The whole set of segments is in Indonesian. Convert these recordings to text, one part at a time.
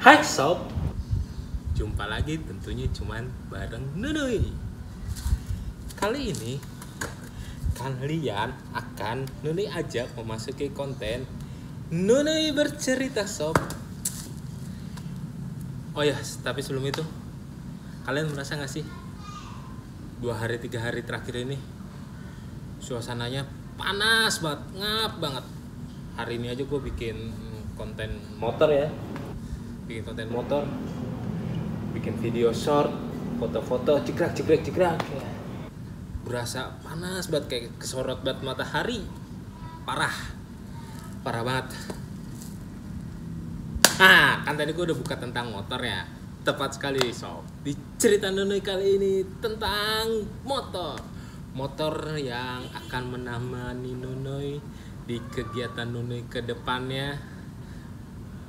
Hai Sob, jumpa lagi tentunya cuman bareng Nunuy. Kali ini kalian akan Nunuy ajak memasuki konten Nunuy bercerita Sob. Oh ya, tapi sebelum itu kalian merasa gak sih 2-3 hari terakhir ini suasananya panas banget, ngap banget. Hari ini aja gue bikin konten motor ya, bikin konten motor, bikin video short, foto-foto, jegrak ya. Berasa panas banget, kayak kesorot banget matahari, parah banget. Nah, kan tadi gue udah buka tentang motor ya, tepat sekali Sob, di cerita Nunuy kali ini tentang motor yang akan menemani Nunuy di kegiatan Nunuy ke depannya,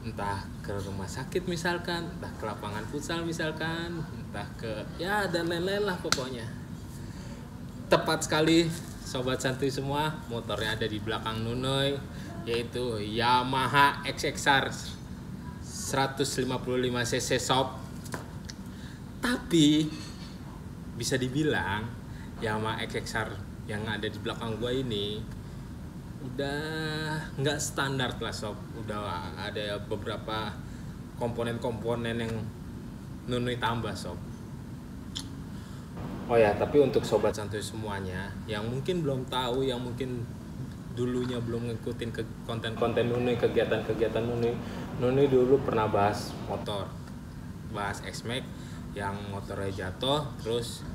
entah ke rumah sakit misalkan, entah ke lapangan futsal misalkan, entah ke ya dan lain-lain lah pokoknya. Tepat sekali sobat santuy semua, motornya ada di belakang Nunuy, yaitu Yamaha XSR 155 cc Sob. Tapi bisa dibilang Yamaha XSR yang ada di belakang gua ini udah nggak standar lah Sob, udah ada beberapa komponen yang Nunuy tambah Sob. Oh ya, tapi untuk sobat santuy semuanya yang mungkin belum tahu, yang mungkin dulunya belum ngikutin ke konten Nunuy, kegiatan Nunuy dulu pernah bahas motor, bahas X-Max yang motornya jatuh, terus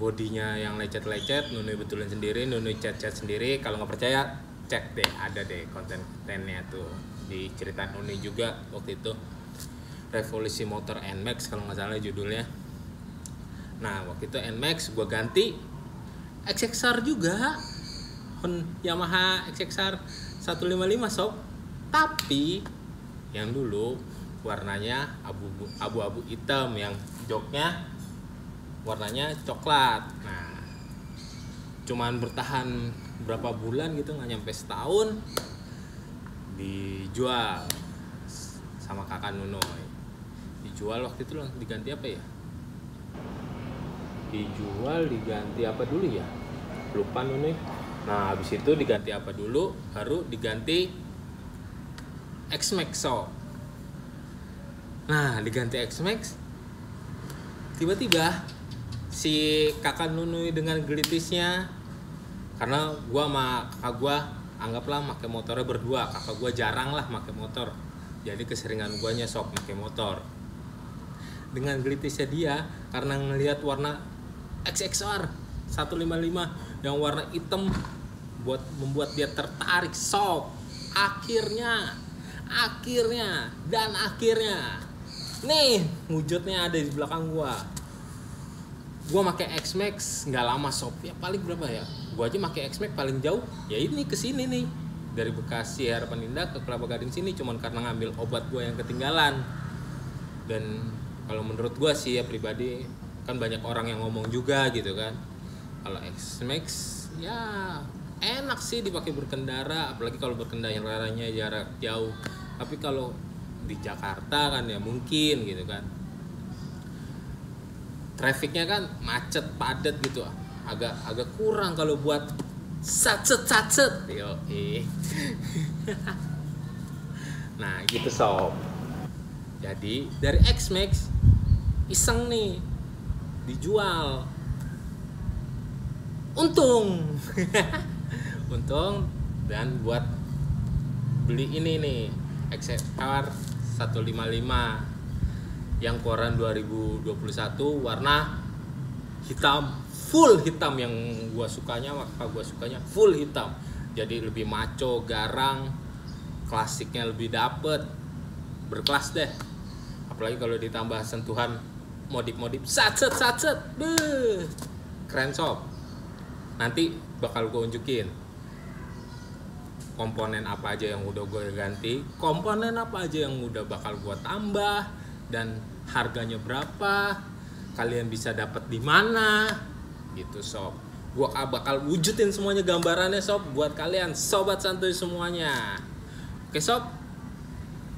bodinya yang lecet-lecet, Nunuy betulin sendiri, Nunuy cat-cat sendiri. Kalau nggak percaya, cek deh, ada deh konten-kontennya tuh. Di cerita Nunuy juga waktu itu, revolusi motor NMAX kalau nggak salah judulnya. Nah, waktu itu NMAX gue ganti XSR juga, Yamaha XSR 155 Sob. Tapi yang dulu warnanya abu-abu hitam, yang joknya warnanya coklat. Nah, cuman bertahan berapa bulan gitu, nggak nyampe setahun, dijual sama kakak Nunuy. Dijual waktu itu diganti apa ya? Dijual diganti apa dulu ya? Lupa Nunuy. Nah, habis itu diganti apa dulu? Baru diganti X-Max. Nah, diganti X-Max, tiba-tiba si kakak Nunuy dengan gelitisnya, karena gua sama kakak gua anggaplah pakai motornya berdua, kakak gua jarang lah pakai motor, jadi keseringan guanya Sob pakai motor. Dengan gelitisnya dia karena ngelihat warna XSR 155 yang warna hitam buat membuat dia tertarik Sob. Akhirnya nih wujudnya ada di belakang gua. Gua pakai X-Max nggak lama Sob, ya paling berapa ya? Gua aja pakai X-Max paling jauh ya ini ke sini nih, dari Bekasi Harapan Indah ke Kelapa Gading sini, cuman karena ngambil obat gua yang ketinggalan. Dan kalau menurut gua sih ya pribadi, kan banyak orang yang ngomong juga gitu kan, kalau X-Max ya enak sih dipakai berkendara, apalagi kalau berkendaranya jarak jauh. Tapi kalau di Jakarta kan ya mungkin gitu kan, trafficnya kan macet padat gitu, agak kurang kalau buat satset yo. Nah gitu Sob, jadi dari X-Max iseng nih dijual, untung dan buat beli ini nih XSR 155 yang keluaran 2021 warna hitam, full hitam, yang gua sukanya full hitam. Jadi lebih maco, garang, klasiknya lebih dapet, berkelas deh. Apalagi kalau ditambah sentuhan modif-modif satset, beuh keren Sob. Nanti bakal gua unjukin komponen apa aja yang udah gua ganti, komponen apa aja yang udah bakal gua tambah, dan harganya berapa, kalian bisa dapat di mana gitu Sob. Gua bakal wujudin semuanya gambarannya Sob buat kalian sobat santuy semuanya. Oke Sob,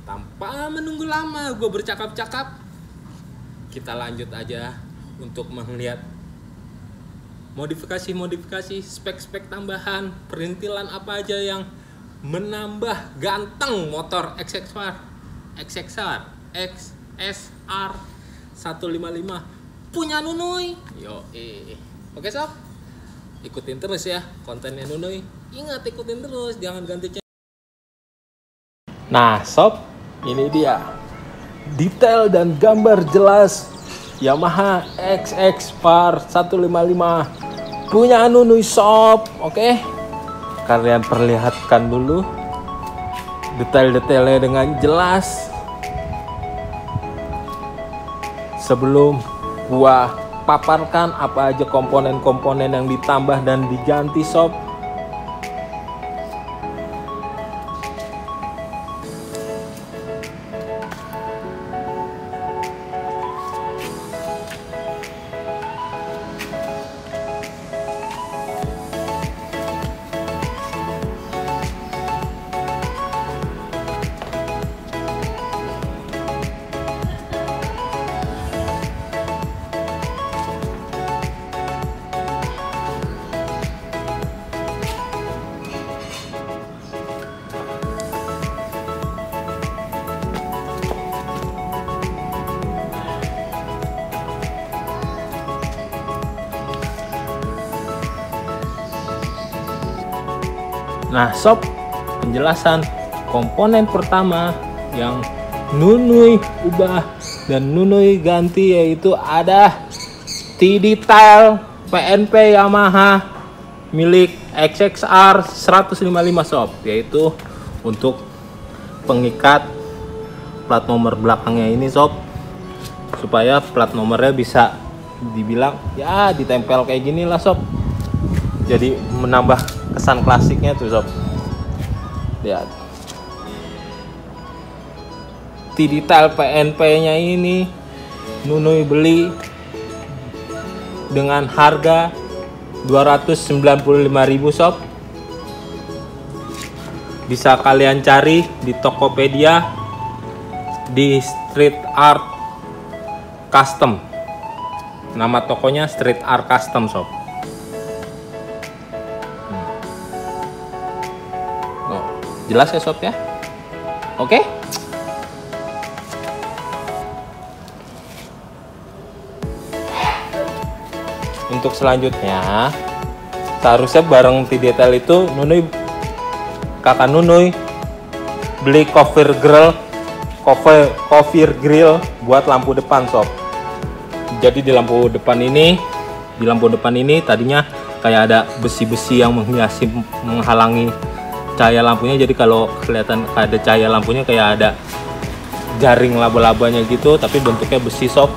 Tanpa menunggu lama gue bercakap-cakap, kita lanjut aja untuk melihat modifikasi-modifikasi, spek-spek tambahan, perintilan apa aja yang menambah ganteng motor XSR 155 punya Nunuy. Yoi. Oke sob, ikutin terus ya kontennya Nunuy. Ingat, ikutin terus, jangan ganti channel. Nah sob, ini dia detail dan gambar jelas Yamaha XSR 155 punya Nunuy sob. Oke, kalian perlihatkan dulu detail-detailnya dengan jelas sebelum gua paparkan apa aja komponen-komponen yang ditambah dan diganti sob. Nah sob, penjelasan komponen pertama yang Nunuy ubah dan Nunuy ganti yaitu ada T-Detail PNP Yamaha milik XSR 155 sob, yaitu untuk pengikat plat nomor belakangnya ini sob, supaya plat nomornya bisa dibilang ya ditempel kayak gini lah sob, jadi menambah kesan klasiknya tuh sob. Lihat T-Detail PNP nya ini Nunuy beli dengan harga 295.000 sob. Bisa kalian cari di Tokopedia, di Street Art Custom. Nama tokonya Street Art Custom sob. Jelas ya sob ya. Oke. Untuk selanjutnya, seharusnya bareng T-Detail itu kakak Nunuy beli cover grill buat lampu depan sob. Jadi di lampu depan ini tadinya kayak ada besi-besi yang menghiasi, menghalangi cahaya lampunya. Jadi kalau kelihatan ada cahaya lampunya kayak ada jaring laba-labanya gitu, tapi bentuknya besi sob.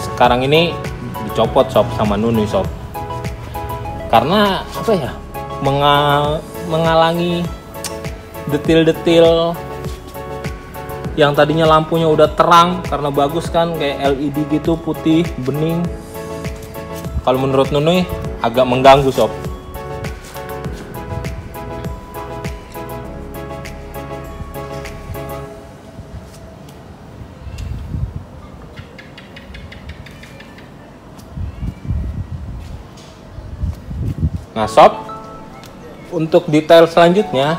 Sekarang ini dicopot sob sama Nunuy sob, karena apa ya, menghalangi detil-detil yang tadinya lampunya udah terang karena bagus kan kayak LED gitu, putih bening. Kalau menurut Nunuy agak mengganggu sob. Nah sob, untuk detail selanjutnya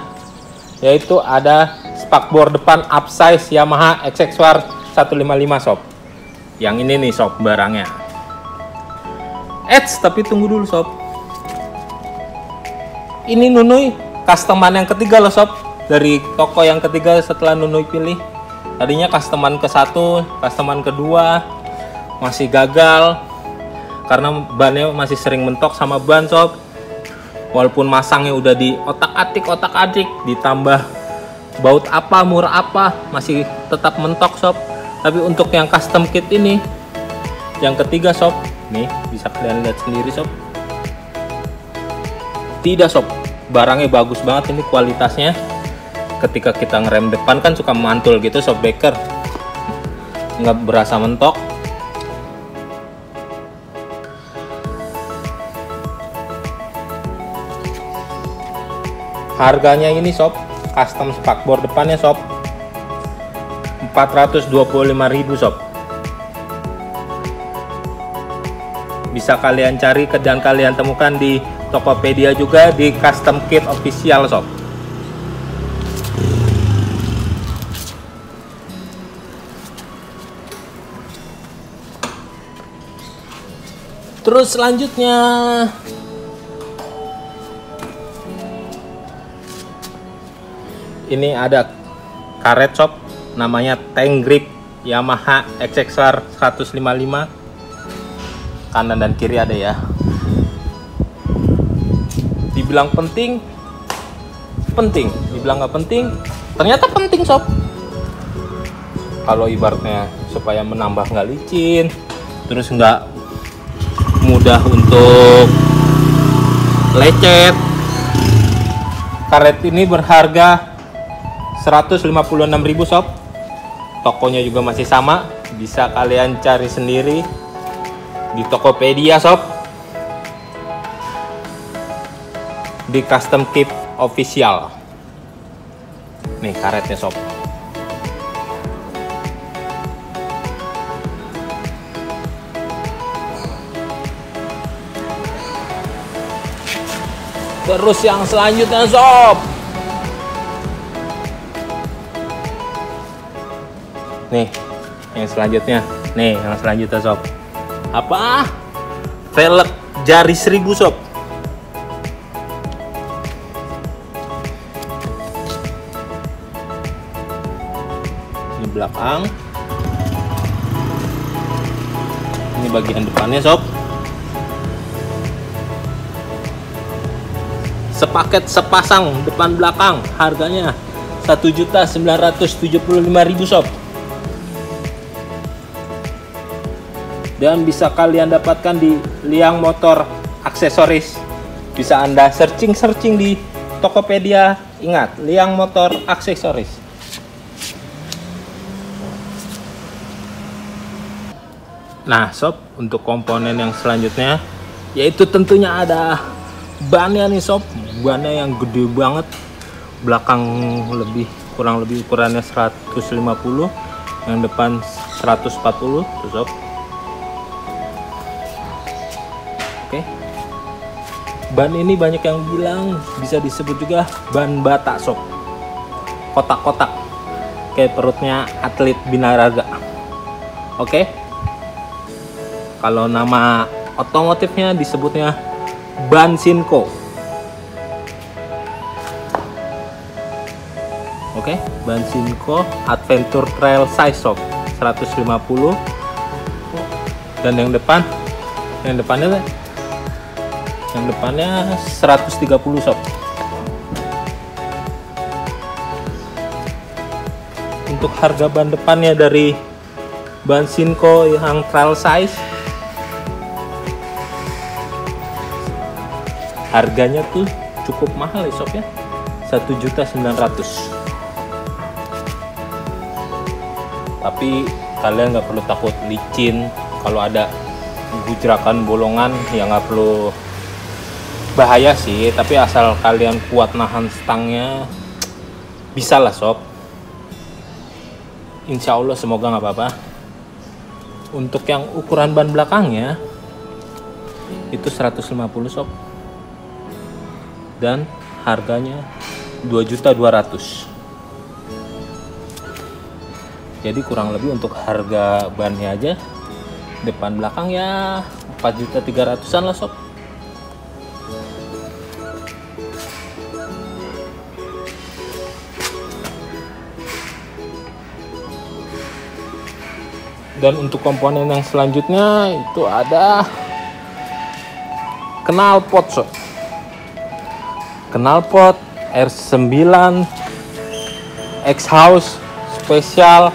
yaitu ada spakbor depan upsize Yamaha XSR 155 sob. Yang ini nih sob barangnya. Eits, tapi tunggu dulu sob. Ini Nunuy customan yang ketiga loh sob, dari toko yang ketiga setelah Nunuy pilih. Tadinya customan ke-1, customan ke-2 masih gagal karena bannya masih sering mentok sama ban sob. Walaupun masangnya udah di otak-atik, ditambah baut apa, mur apa, masih tetap mentok sob. Tapi untuk yang custom kit ini, yang ketiga sob, nih bisa kalian lihat sendiri sob. Tidak sob, barangnya bagus banget ini kualitasnya. Ketika kita ngerem depan kan suka mantul gitu sob breaker, nggak berasa mentok. Harganya ini sob custom spakbor depannya sob, 425.000 sob. Bisa kalian cari dan kalian temukan di Tokopedia juga, di Custom Kit Official sob. Terus selanjutnya ini ada karet sob, namanya tank grip Yamaha XSR 155. Kanan dan kiri ada ya. Dibilang penting, penting. Dibilang nggak penting, ternyata penting sob. Kalau ibaratnya supaya menambah nggak licin, terus nggak mudah untuk lecet. Karet ini berharga 156.000 sob. Tokonya juga masih sama, bisa kalian cari sendiri di Tokopedia sob, di Custom Kit Official. Nih karetnya sob. Terus yang selanjutnya sob, nih yang selanjutnya, nih yang selanjutnya sob, apa velg jari 1000 sob. Ini belakang, ini bagian depannya sob. Sepaket sepasang depan belakang, harganya 1.975.000 sob. Dan bisa kalian dapatkan di Liang Motor Aksesoris. Bisa Anda searching-searching di Tokopedia. Ingat, Liang Motor Aksesoris. Nah sob, untuk komponen yang selanjutnya yaitu tentunya ada bannya nih sob. Bannya yang gede banget. Belakang lebih kurang lebih ukurannya 150, yang depan 140 tuh sob. Oke. Ban ini banyak yang bilang bisa disebut juga ban bata sob, kotak-kotak kayak perutnya atlet binaraga. Oke, kalau nama otomotifnya disebutnya ban Sinco. Oke, ban Sinco Adventure Trail Size sob, 150. Dan yang depan, yang depannya 130 sob. Untuk harga ban depannya dari ban Sinco yang trail size, harganya tuh cukup mahal ya sob ya, 1.900.000. Tapi kalian nggak perlu takut licin. Kalau ada gujrakan bolongan ya nggak perlu, bahaya sih, tapi asal kalian kuat nahan stangnya bisa lah sob. Insya Allah semoga nggak apa-apa. Untuk yang ukuran ban belakangnya itu 150 sob, dan harganya 2.200.000. Jadi kurang lebih untuk harga bannya aja depan belakang ya 4.300.000-an lah sob. Dan untuk komponen yang selanjutnya itu ada knalpot sob. Knalpot R9 Exhaust spesial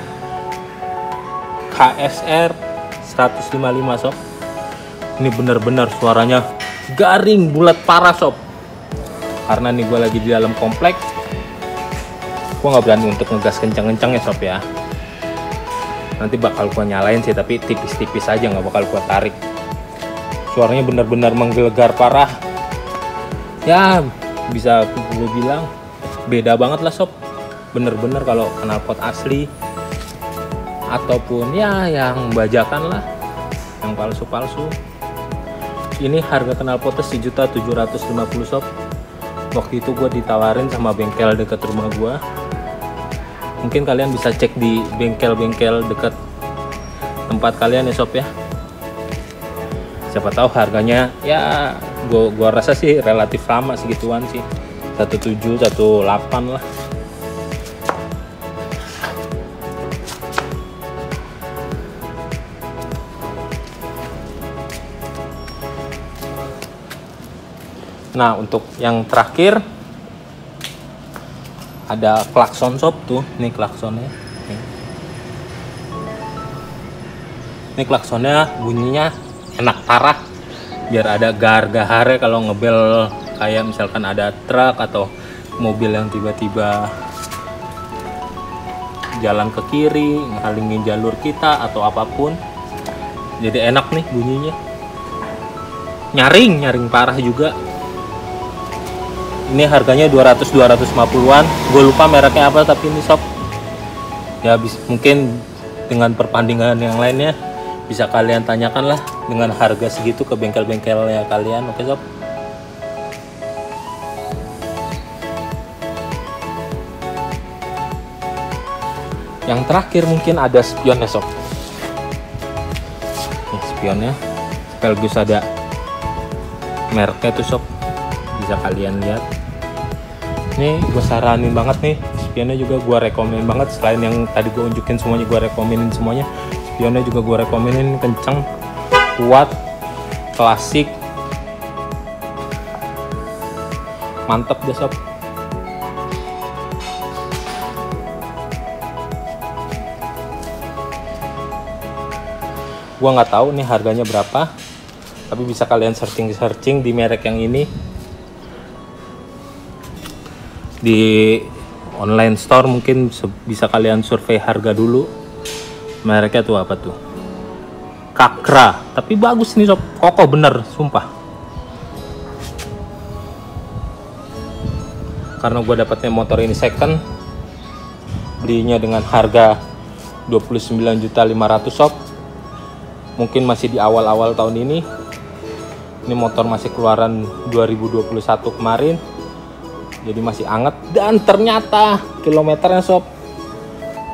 KSR 155 sob. Ini benar-benar suaranya garing bulat parah sob. Karena nih gue lagi di dalam kompleks, gue nggak berani untuk ngegas kencang-kencang ya sob ya. Nanti bakal gua nyalain sih, tapi tipis-tipis aja, nggak bakal gua tarik. Suaranya benar-benar menggelegar parah. Ya, bisa gue bilang beda banget lah sob, bener-bener kalau knalpot asli ataupun ya yang bajakan lah, yang palsu-palsu. Ini harga knalpotnya 1.750.000 sob. Waktu itu gue ditawarin sama bengkel dekat rumah gue. Mungkin kalian bisa cek di bengkel-bengkel dekat tempat kalian ya sob ya. Siapa tahu harganya ya, gue rasa sih relatif sama segituan sih, 17, 18 lah. Nah untuk yang terakhir ada klakson sob tuh, nih klaksonnya. Ini klaksonnya bunyinya enak parah, biar ada gargahare kalau ngebel kayak misalkan ada truk atau mobil yang tiba-tiba jalan ke kiri, ngalingin jalur kita atau apapun. Jadi enak nih bunyinya, nyaring parah juga. Ini harganya 200-250an, gue lupa mereknya apa, tapi ini sob ya mungkin dengan perbandingan yang lainnya bisa kalian tanyakan lah dengan harga segitu ke bengkel-bengkelnya kalian. Oke sob. Yang terakhir mungkin ada spionnya sob. Nih spionnya Pelgus, ada mereknya tuh sob, bisa kalian lihat. Nih gue saranin banget nih spionnya, juga gue rekomen banget. Selain yang tadi gue unjukin semuanya, gue rekomenin semuanya. Spionnya juga gue rekomenin, kenceng, kuat, klasik, mantep deh sob. Gua nggak tahu nih harganya berapa, tapi bisa kalian searching di merek yang ini di online store. Mungkin bisa kalian survei harga dulu, mereknya tuh apa tuh, Kakra. Tapi bagus nih sob, kokoh bener sumpah, karena gue dapatnya motor ini second, belinya dengan harga 29.500.000 sob. Mungkin masih di awal-awal tahun ini. Ini motor masih keluaran 2021 kemarin, jadi masih anget. Dan ternyata kilometernya sob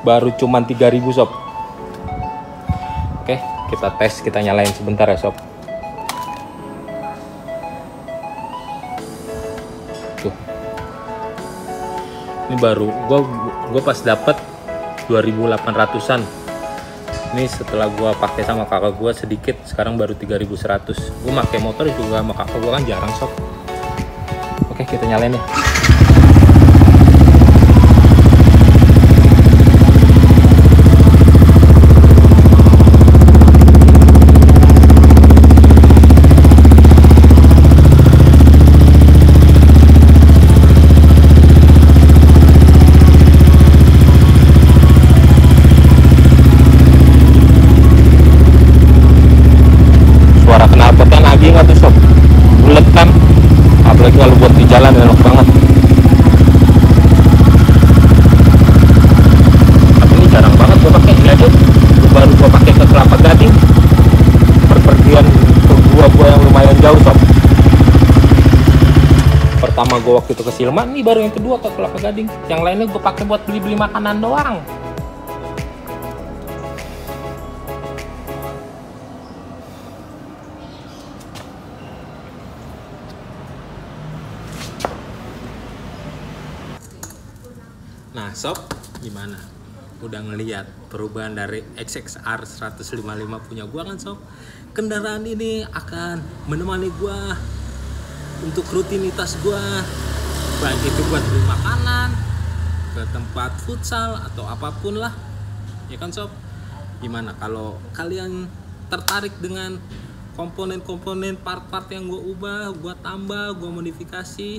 baru cuman 3.000 sob. Oke, kita tes, kita nyalain sebentar ya sob. Tuh, ini baru gue pas dapet 2.800an. Ini setelah gua pakai sama kakak gua sedikit, sekarang baru 3.100. Gua pakai motor juga sama kakak gua kan jarang sob. Oke, kita nyalain ya. Gue waktu itu ke Silman, ini baru yang kedua ke Kelapa Gading. Yang lainnya gue pakai buat beli-beli makanan doang. Nah sob, gimana? Udah ngelihat perubahan dari XSR 155 punya gue kan sob? Kendaraan ini akan menemani gue untuk rutinitas gue, baik itu buat beli makanan, ke tempat futsal atau apapun lah, ya kan sob? Gimana kalau kalian tertarik dengan komponen-komponen, part-part yang gue ubah, gue tambah, gue modifikasi?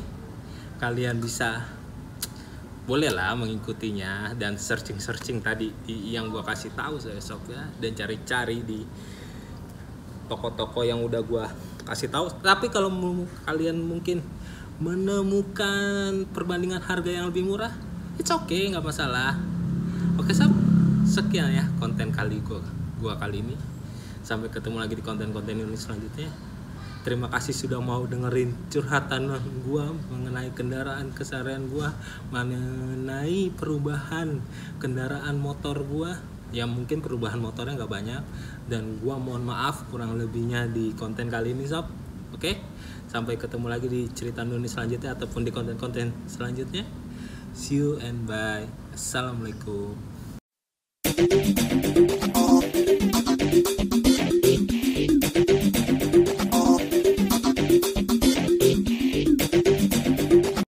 Kalian bisa, bolehlah mengikutinya dan searching tadi yang gue kasih tahu saya sob ya, dan cari-cari di toko-toko yang udah gue kasih tahu. Tapi kalau kalian mungkin menemukan perbandingan harga yang lebih murah, it's okay, nggak masalah. Oke sob, sekian ya konten kali gua kali ini. Sampai ketemu lagi di konten-konten ini selanjutnya. Terima kasih sudah mau dengerin curhatan gua mengenai kendaraan keseharian gua, mengenai perubahan kendaraan motor gua. Ya mungkin perubahan motornya nggak banyak, dan gua mohon maaf kurang lebihnya di konten kali ini sob. Oke, sampai ketemu lagi di cerita Nuni selanjutnya ataupun di konten-konten selanjutnya. See you and bye. Assalamualaikum.